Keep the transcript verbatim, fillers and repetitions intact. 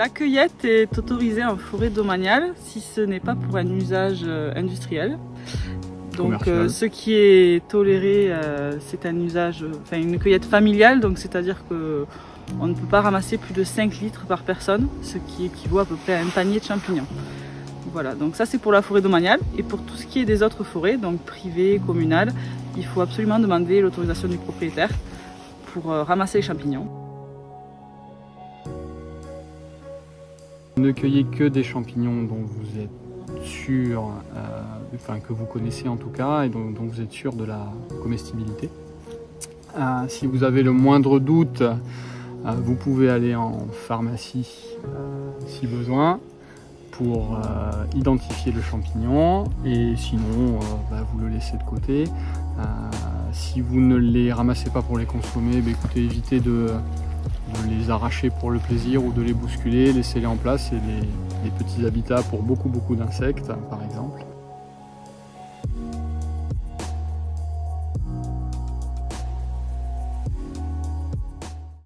la cueillette est autorisée en forêt domaniale si ce n'est pas pour un usage industriel. Donc euh, ce qui est toléré, euh, c'est un usage, enfin une cueillette familiale, donc c'est-à-dire que on ne peut pas ramasser plus de cinq litres par personne, ce qui équivaut à peu près à un panier de champignons. Voilà, donc ça c'est pour la forêt domaniale. Et pour tout ce qui est des autres forêts, donc privées, communales, il faut absolument demander l'autorisation du propriétaire pour euh, ramasser les champignons. Ne cueillez que des champignons dont vous êtes sûr, euh, enfin que vous connaissez en tout cas, et dont, dont vous êtes sûr de la comestibilité. Euh, si vous avez le moindre doute, euh, vous pouvez aller en pharmacie euh, si besoin pour euh, identifier le champignon, et sinon euh, bah, vous le laissez de côté. Euh, si vous ne les ramassez pas pour les consommer, bah, écoutez, évitez de... de les arracher pour le plaisir ou de les bousculer, laissez-les en place et des petits habitats pour beaucoup beaucoup d'insectes par exemple.